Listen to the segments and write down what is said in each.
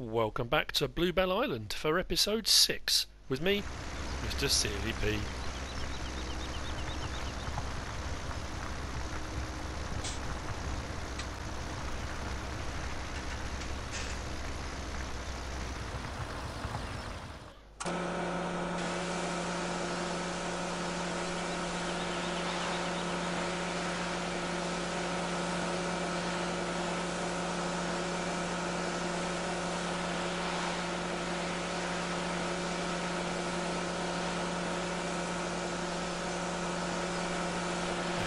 Welcome back to Bluebell Island for episode 6 with me, MrSealyp.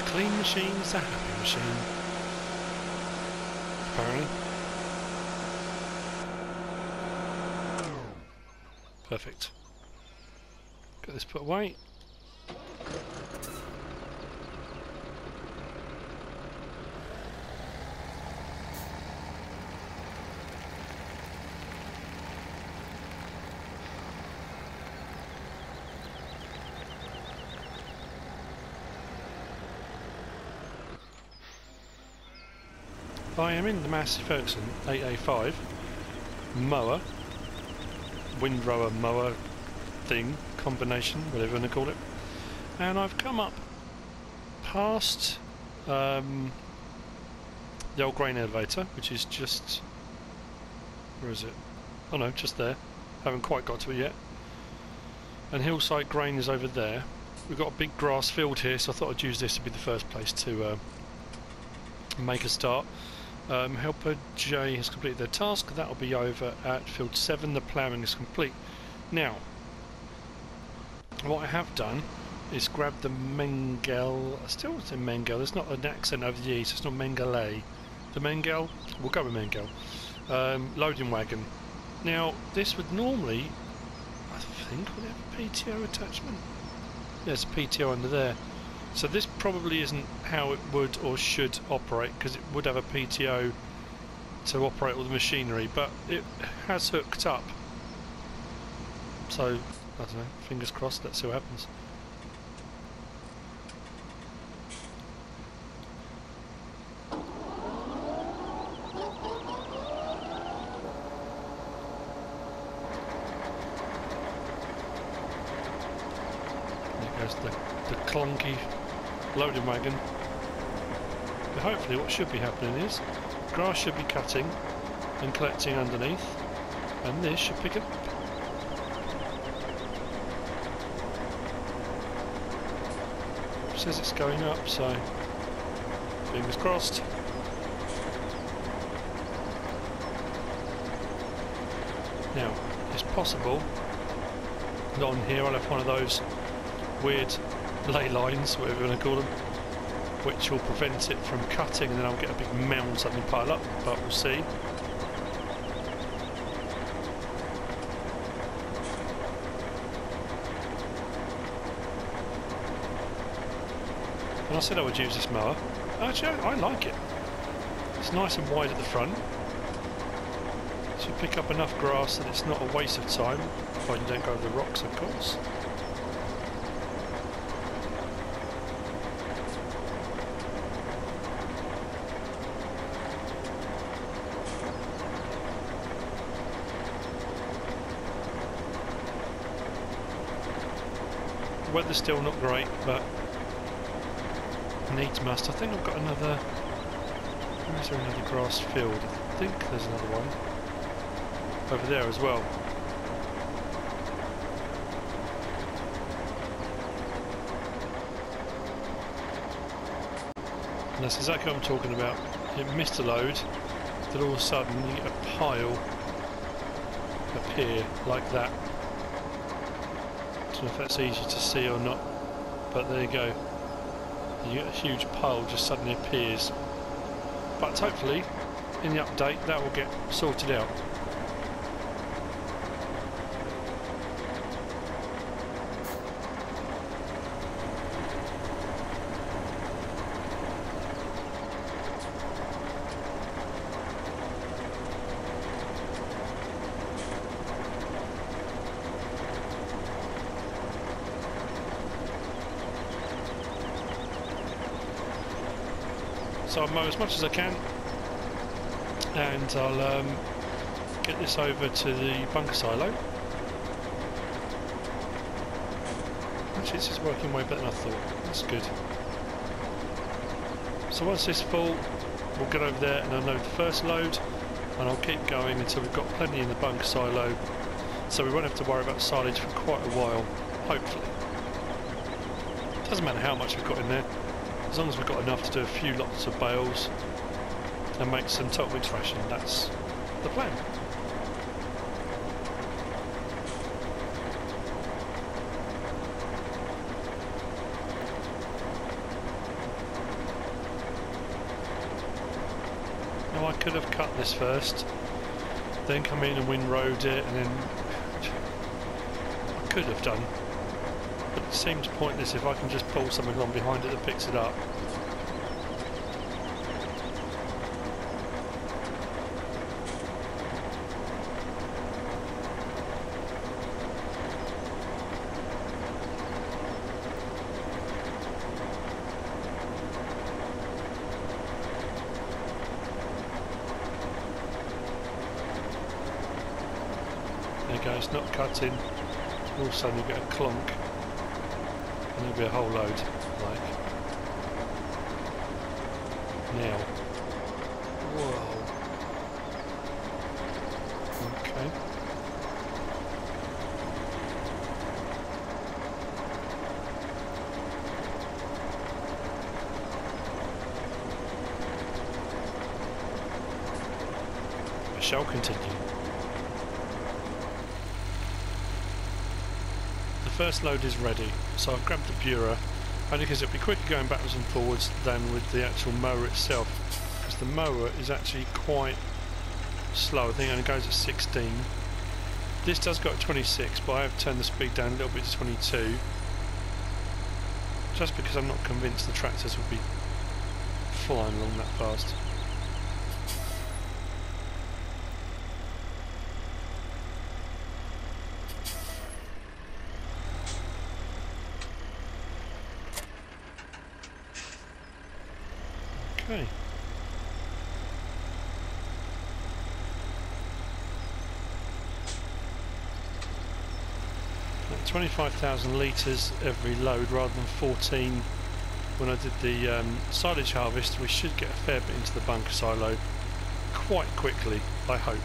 Clean machine's a happy machine, apparently. Perfect. Get this put away. I am in the Massey Ferguson 8A5 mower, windrower mower thing, combination, whatever you want to call it, and I've come up past the old grain elevator, which is just, where is it? Oh no, just there. Haven't quite got to it yet. And Hillside Grain is over there. We've got a big grass field here, so I thought I'd use this to be the first place to make a start. Helper J has completed their task. That'll be over at field 7. The ploughing is complete. Now, what I have done is grab the Mengel. I still want to say Mengel. There's not an accent over the E, so it's not Mengele. The Mengel, we'll go with Mengel. Loading wagon. Now, this would normally, I think, would have a PTO attachment. There's a PTO under there. So this probably isn't how it would or should operate, because it would have a PTO to operate all the machinery, but it has hooked up. So, I don't know, fingers crossed, let's see what happens. There goes the clunky loading wagon. But hopefully what should be happening is grass should be cutting and collecting underneath, and this should pick it up. It says it's going up, so fingers crossed. Now, it's possible that on here I'll have one of those weird ley lines, whatever you want to call them, which will prevent it from cutting, and then I'll get a big mound suddenly pile up, but we'll see. And I said I would use this mower. Actually, I like it. It's nice and wide at the front. It should pick up enough grass that it's not a waste of time, if I don't go over the rocks, of course. Weather's still not great, but needs must. I think I've got another. Where is there another grass field? I think there's another one over there as well. And that's exactly what I'm talking about. It missed a load, then all of a sudden you get a pile appear like that. I don't know if that's easy to see or not, but there you go. You get a huge pile just suddenly appears. But hopefully, in the update, that will get sorted out. So I'll mow as much as I can, and I'll get this over to the bunker silo. Actually, this is working way better than I thought. That's good. So once this is full, we'll get over there and unload the first load, and I'll keep going until we've got plenty in the bunker silo, so we won't have to worry about silage for quite a while, hopefully. Doesn't matter how much we've got in there, as long as we've got enough to do a few lots of bales and make some totemix ration. That's the plan. Now I could have cut this first, then come in and windrowed it, and then I could have done. But it seems pointless if I can just pull something on behind it that picks it up. There you go, it's not cutting. All of a sudden you get a clonk. There'll be a whole load, like, now. Whoa. Okay. I shall continue. First load is ready, so I've grabbed the Bure, only because it'll be quicker going backwards and forwards than with the actual mower itself, because the mower is actually quite slow. I think it only goes at 16. This does go at 26, but I have turned the speed down a little bit to 22, just because I'm not convinced the tractors will be flying along that fast. Okay. Like 25,000 litres every load rather than 14 when I did the silage harvest. We should get a fair bit into the bunker silo quite quickly, I hope.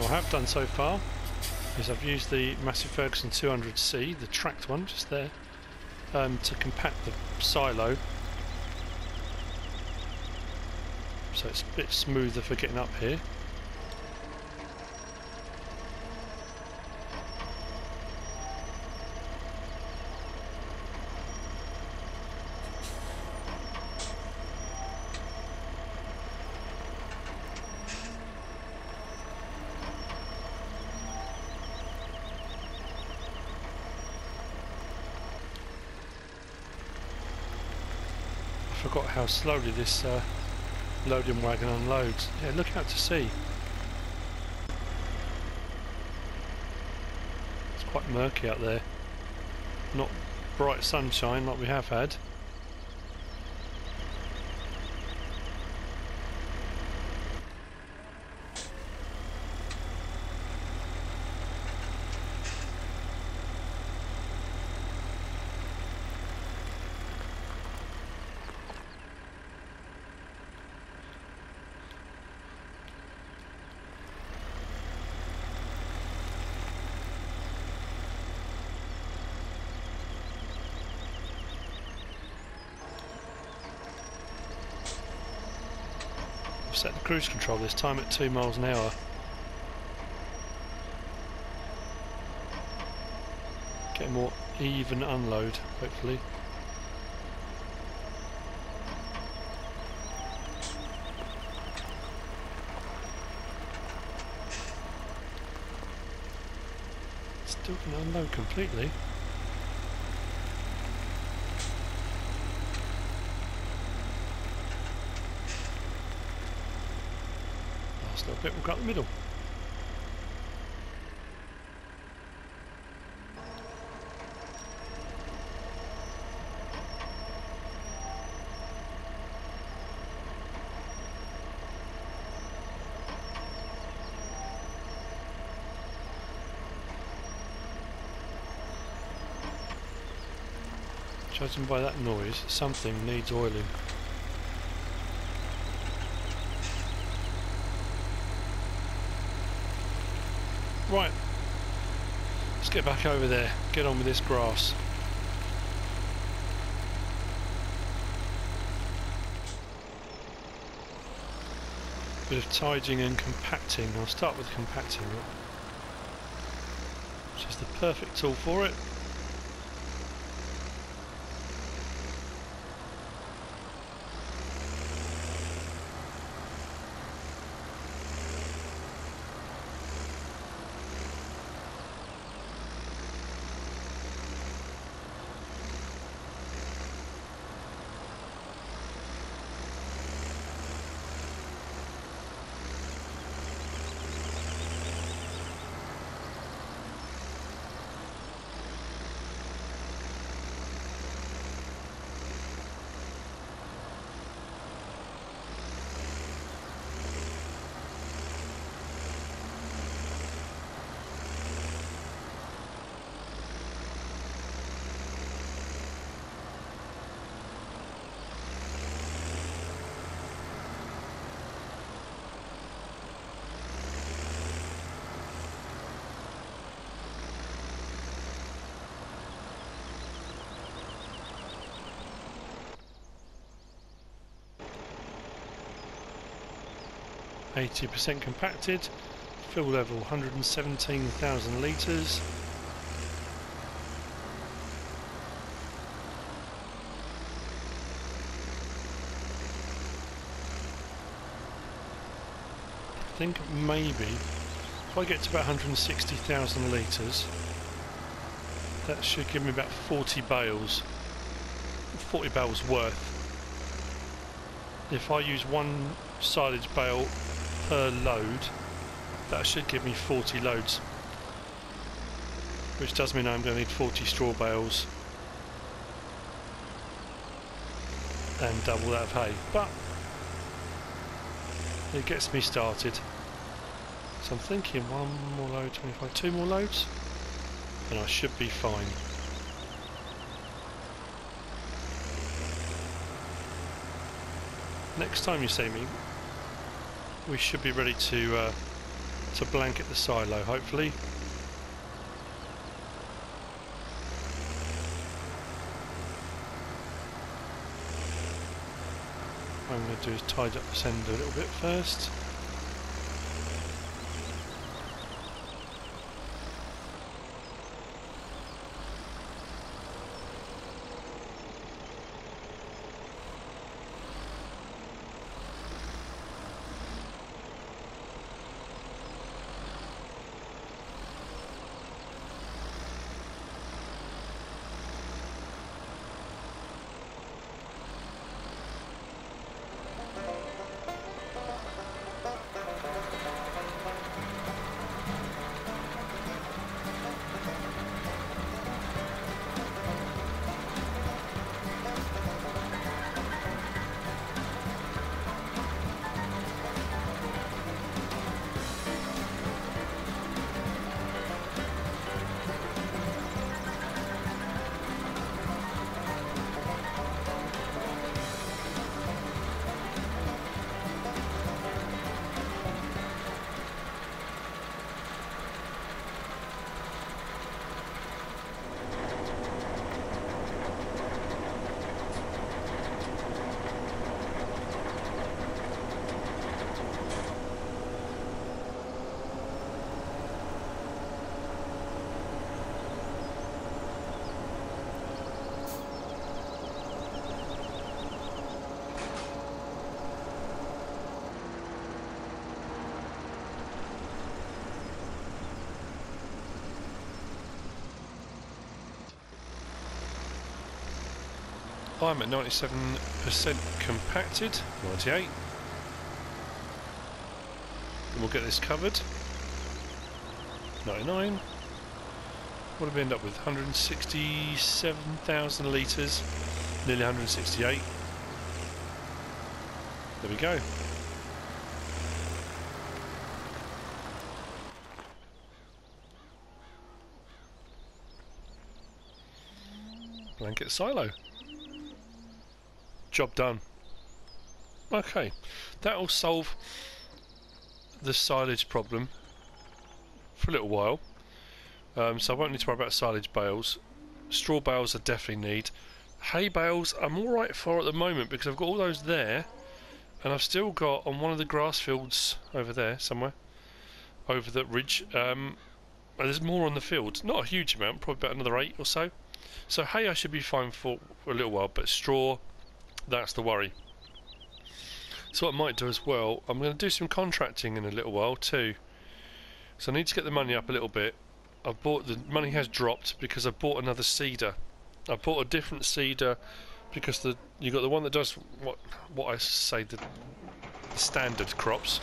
What I have done so far is I've used the Massey Ferguson 200C, the tracked one just there, to compact the silo, so it's a bit smoother for getting up here. Forgot how slowly this loading wagon unloads. Yeah, look out to sea. It's quite murky out there. Not bright sunshine like we have had. Set the cruise control this time at 2 miles an hour. Get a more even unload, hopefully. Still gonna unload completely. So a bit more cut in the middle. Judging by that noise, something needs oiling. Right, let's get back over there, get on with this grass. Bit of tidying and compacting. I'll start with compacting, which is the perfect tool for it. %, compacted, fill level 117,000 litres. I think maybe if I get to about 160,000 litres, that should give me about 40 bales worth. If I use one silage bale per load, that should give me 40 loads, which does mean I'm going to need 40 straw bales and double that of hay, but it gets me started. So I'm thinking one more load, 25, two more loads, and I should be fine. Next time you see me, we should be ready to blanket the silo, hopefully. What I'm going to do is tidy up the sender a little bit first. I'm at 97% compacted, 98, and we'll get this covered. 99. What did we end up with? 167,000 litres, nearly 168. There we go. Blanket silo. Job done. Okay, that will solve the silage problem for a little while. So I won't need to worry about silage bales. Straw bales I definitely need. Hay bales I'm alright for at the moment because I've got all those there, and I've still got on one of the grass fields over there somewhere, over that ridge. There's more on the field. Not a huge amount, probably about another 8 or so. So hay I should be fine for a little while, but straw, that's the worry. So what I might do as well, I'm going to do some contracting in a little while too. So I need to get the money up a little bit. I've bought, the money has dropped because I bought another seeder. I bought a different seeder because you got the one that does what I say the standard crops,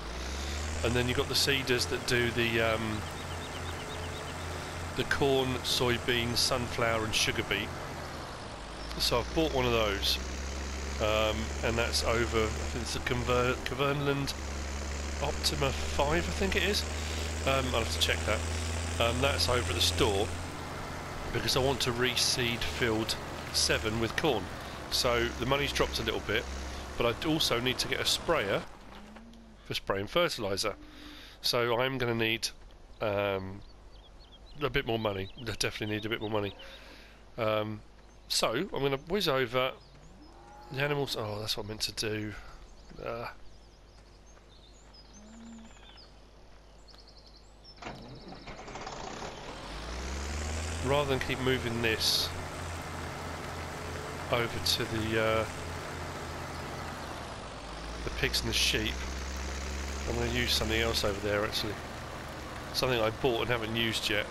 and then you got the seeders that do the corn, soybean, sunflower, and sugar beet. So I've bought one of those, and that's over. I think it's the Cavernland Optima 5, I think it is. I'll have to check that. That's over at the store because I want to reseed field 7 with corn. So the money's dropped a little bit, but I also need to get a sprayer for spraying fertiliser. So I'm going to need a bit more money. I definitely need a bit more money. So I'm going to whiz over the animals. Oh, that's what I meant to do. Rather than keep moving this over to the pigs and the sheep, I'm going to use something else over there actually. Something I bought and haven't used yet.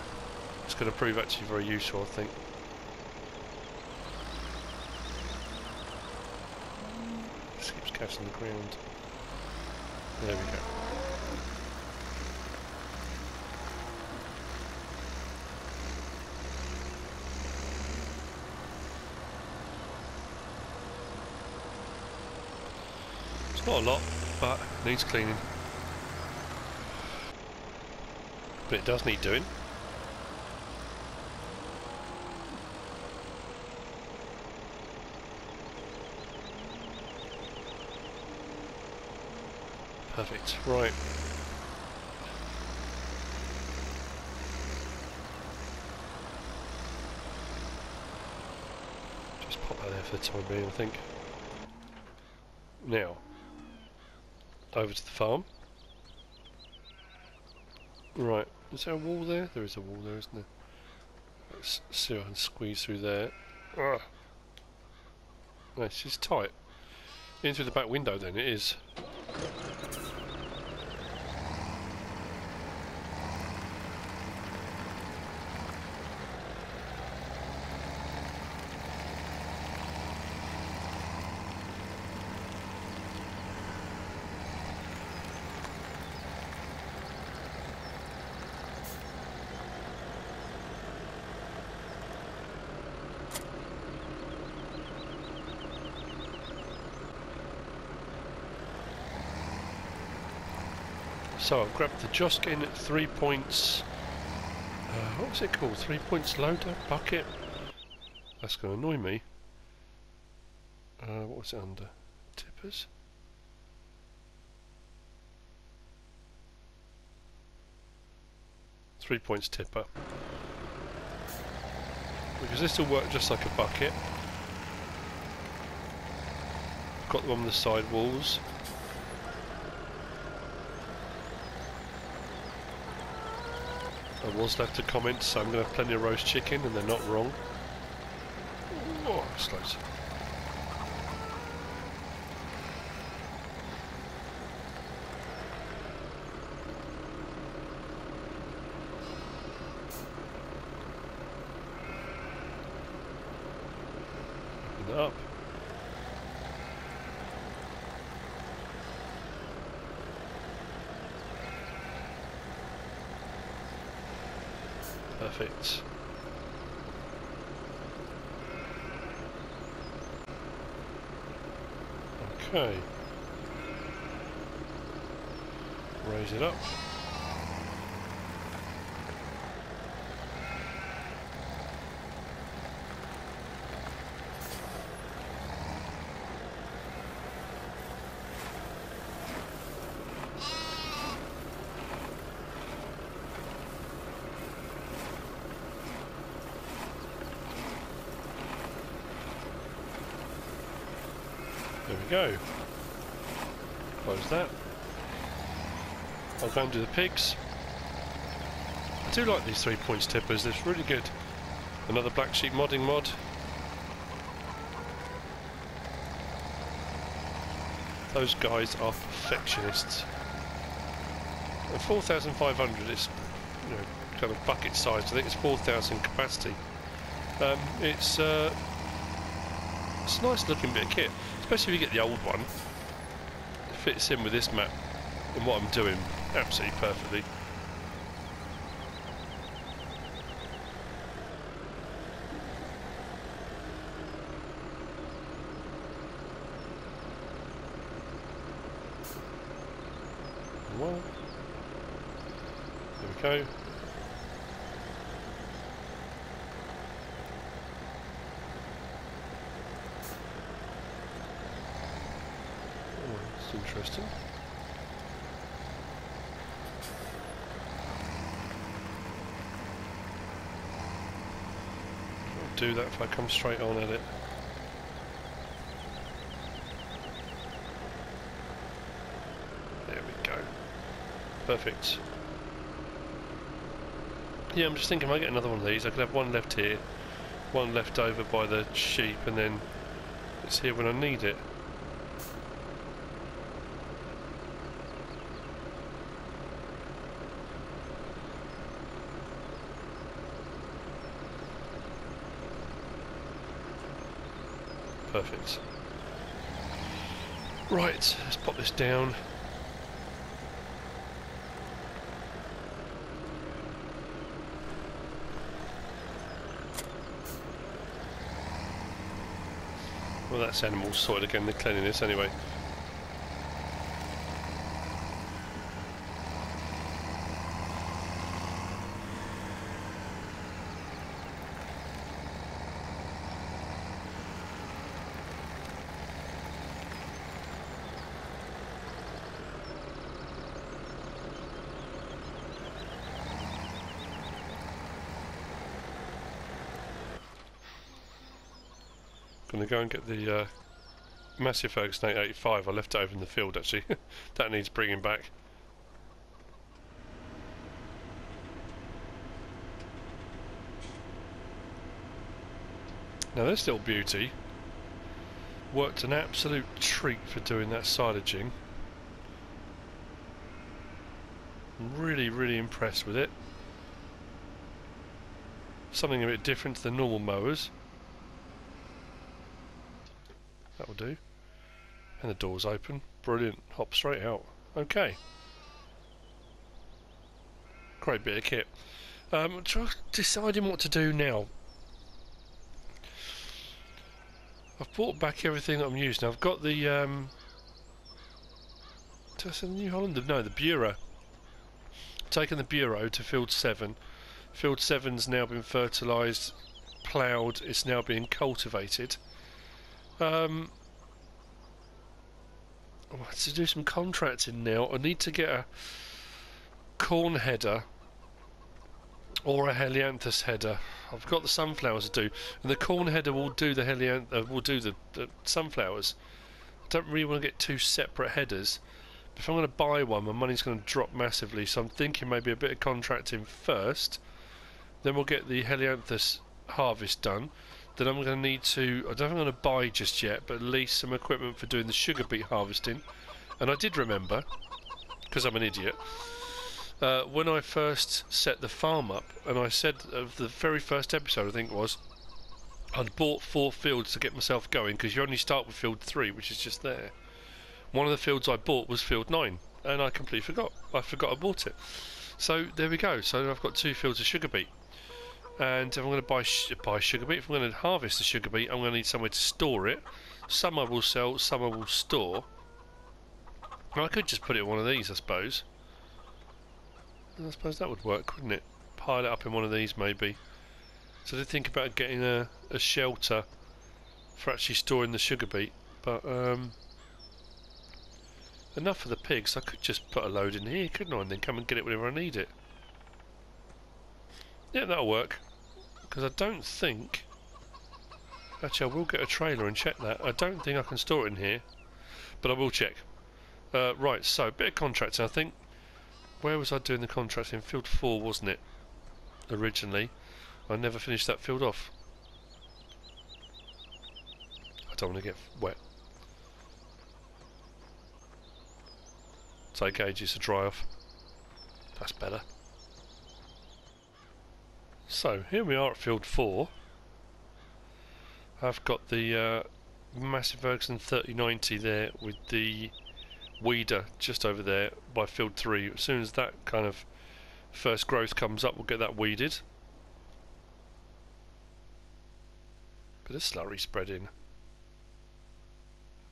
It's going to prove actually very useful, I think. This keeps catching the ground. There we go. Not a lot, but it needs cleaning. But it does need doing. Perfect. Right. Just pop that there for the time being, I think. Now, over to the farm. Right, is there a wall there? There is a wall there, isn't there? Let's see if I can squeeze through there. Ugh. No, it's just tight. In through the back window then, it is. So I've grabbed the Joskin 3 points, what was it called, 3 points loader, bucket, that's going to annoy me, what was it under, tippers? Three points tipper, because this will work just like a bucket. Got them on the side walls. I was left to comment, so I'm going to have plenty of roast chicken, and they're not wrong. Oh, that's close. Open it up. Perfect. Okay. Raise it up. Go. Close that. I'll go and do the pigs. I do like these 3 points tippers, they're really good. Another black sheep modding mod. Those guys are perfectionists. And 4,500 is, you know, kind of bucket sized. I think it's 4,000 capacity. It's a nice looking bit of kit. Especially if you get the old one. It fits in with this map and what I'm doing absolutely perfectly. Well, there we go. Interesting. I'll do that if I come straight on at it. There we go. Perfect. Yeah, I'm just thinking, if I get another one of these, I could have one left here, one left over by the sheep, and then it's here when I need it. Perfect. Right, let's pop this down. Well, that's animal soil again, the cleanliness anyway. Gonna go and get the Massey Ferguson 885. I left it over in the field actually. That needs bringing back. Now this little beauty worked an absolute treat for doing that silaging. I'm really, really impressed with it. Something a bit different to the normal mowers. That will do. And the door's open. Brilliant. Hop straight out. Okay. Great bit of kit. Just deciding what to do now. I've brought back everything that I'm using. I've got the... New Holland? No, the Bureau. I've taken the Bureau to Field 7. Field 7's now been fertilised, ploughed. It's now being cultivated. I have to do some contracting now. I need to get a corn header or a helianthus header. I've got the sunflowers to do, and the corn header will do the sunflowers. I don't really want to get two separate headers. If I'm going to buy one, my money's going to drop massively, so I'm thinking maybe a bit of contracting first, then we'll get the helianthus harvest done. Then I'm going to need to, I don't think I'm going to buy just yet, but lease some equipment for doing the sugar beet harvesting. And I did remember, because I'm an idiot, when I first set the farm up, and I said of the very first episode, I think it was, I'd bought 4 fields to get myself going, because you only start with field 3, which is just there. One of the fields I bought was field 9, and I completely forgot. I forgot I bought it. So there we go. So I've got 2 fields of sugar beet. And if I'm going to buy sugar beet, if I'm going to harvest the sugar beet, I'm going to need somewhere to store it. Some I will sell, some I will store. And I could just put it in one of these, I suppose. I suppose that would work, wouldn't it? Pile it up in one of these, maybe. So I did think about getting a shelter for actually storing the sugar beet, but enough for the pigs. I could just put a load in here, couldn't I? And then come and get it whenever I need it. Yeah, that'll work, because I don't think... Actually, I will get a trailer and check that. I don't think I can store it in here, but I will check. Right, so, bit of contracting, I think. Where was I doing the contracting? Field 4, wasn't it? Originally. I never finished that field off. I don't want to get wet. Take ages to dry off. That's better. So, here we are at field 4. I've got the Massey Ferguson 3090 there with the weeder just over there by field 3. As soon as that kind of first growth comes up, we'll get that weeded. Bit of slurry spread in.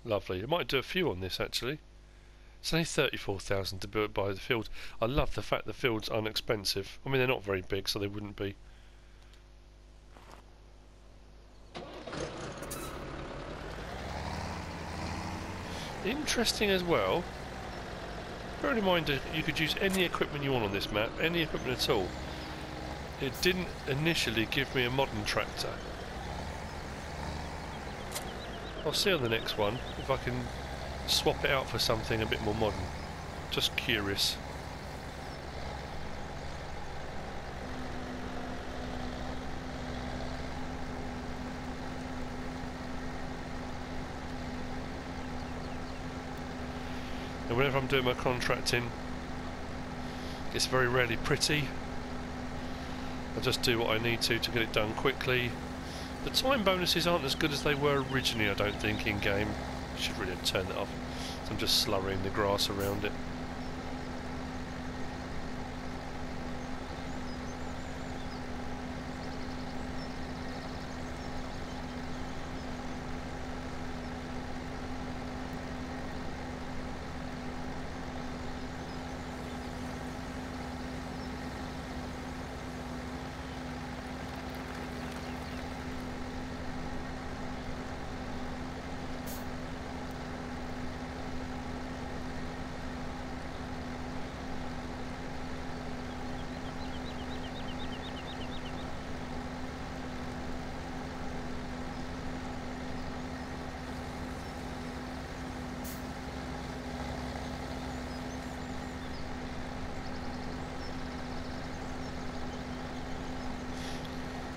Lovely. I might do a few on this, actually. It's only 34,000 to build by the field. I love the fact the fields aren't expensive. I mean, they're not very big, so they wouldn't be. Interesting as well. Bear in mind that you could use any equipment you want on this map, any equipment at all. It didn't initially give me a modern tractor. I'll see on the next one if I can swap it out for something a bit more modern. Just curious. And whenever I'm doing my contracting, it's very rarely pretty. I just do what I need to get it done quickly. The time bonuses aren't as good as they were originally, I don't think, in game. Should really turn that off. So I'm just slurrying the grass around it.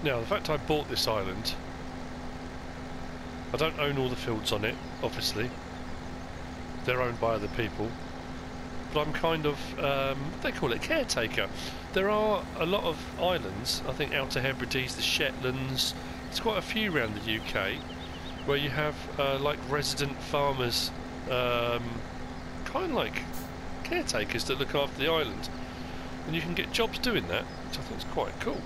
Now, the fact I bought this island, I don't own all the fields on it, obviously. They're owned by other people. But I'm kind of, they call it caretaker. There are a lot of islands, I think Outer Hebrides, the Shetlands, there's quite a few around the UK, where you have, like, resident farmers, kind of like caretakers that look after the island. And you can get jobs doing that, which I think is quite cool.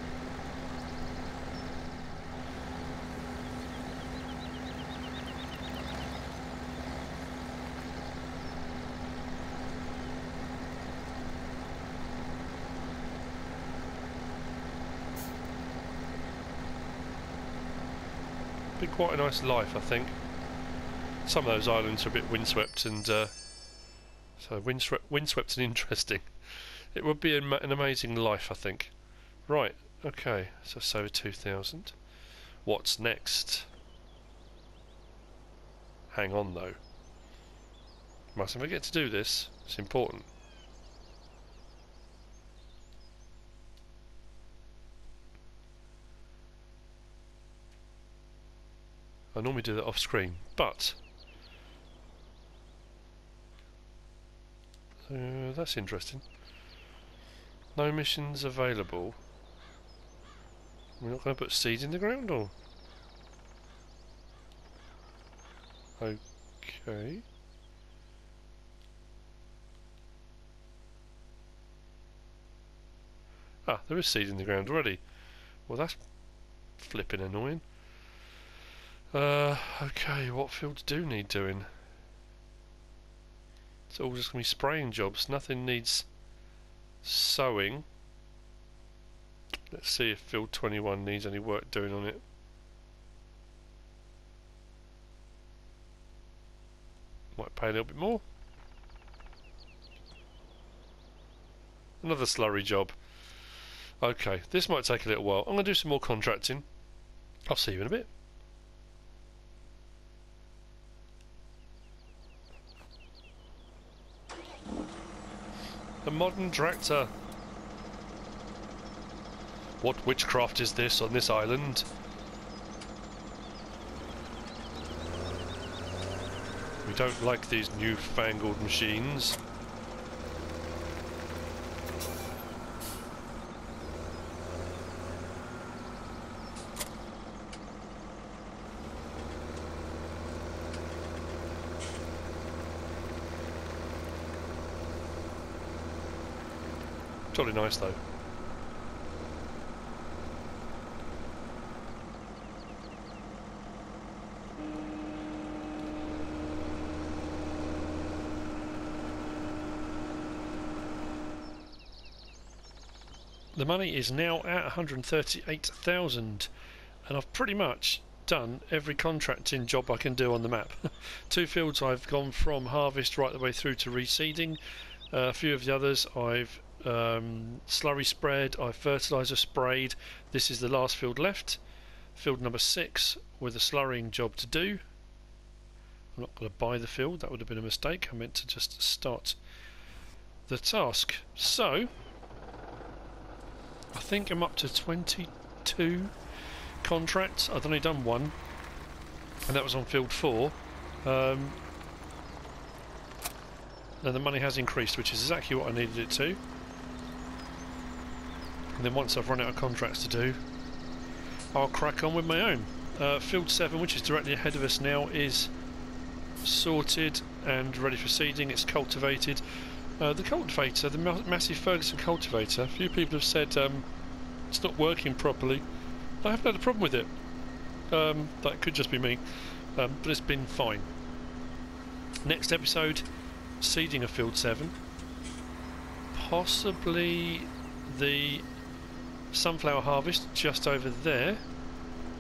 Be quite a nice life, I think. Some of those islands are a bit windswept and so windswept and interesting. It would be an amazing life, I think. Right, okay, so it's over 2,000. What's next? Hang on though. Mustn't forget to do this. It's important. I normally do that off screen, but that's interesting. No missions available. We're not going to put seeds in the ground, or okay. Ah, there is seed in the ground already. Well, that's flipping annoying. Okay, what fields do need doing? It's all just going to be spraying jobs. Nothing needs sowing. Let's see if field 21 needs any work doing on it. Might pay a little bit more. Another slurry job. Okay, this might take a little while. I'm going to do some more contracting. I'll see you in a bit. The modern tractor. What witchcraft is this on this island? We don't like these newfangled machines. Jolly nice though. The money is now at 138,000 and I've pretty much done every contracting job I can do on the map. Two fields I've gone from harvest right the way through to reseeding. A few of the others I've slurry spread, I've fertiliser sprayed. This is the last field left, field number 6 with a slurrying job to do. I'm not going to buy the field, that would have been a mistake. I meant to just start the task. So I think I'm up to 22 contracts. I've only done one and that was on field 4. And the money has increased, which is exactly what I needed it to. And then once I've run out of contracts to do, I'll crack on with my own. Field 7, which is directly ahead of us now, is sorted and ready for seeding. It's cultivated. The cultivator, the Massey Ferguson cultivator, a few people have said it's not working properly. I haven't had a problem with it. That could just be me, but it's been fine. Next episode, seeding of field 7. Possibly the sunflower harvest just over there.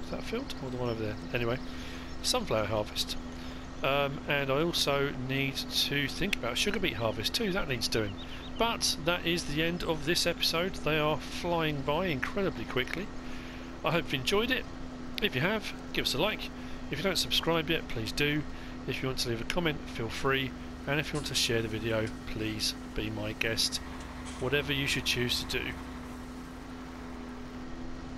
Is that field? Or the one over there? Anyway, sunflower harvest. And I also need to think about sugar beet harvest too. That needs doing. But that is the end of this episode. They are flying by incredibly quickly. I hope you've enjoyed it. If you have, give us a like. If you don't subscribe yet, please do. If you want to leave a comment, feel free. And if you want to share the video, please be my guest. Whatever you should choose to do.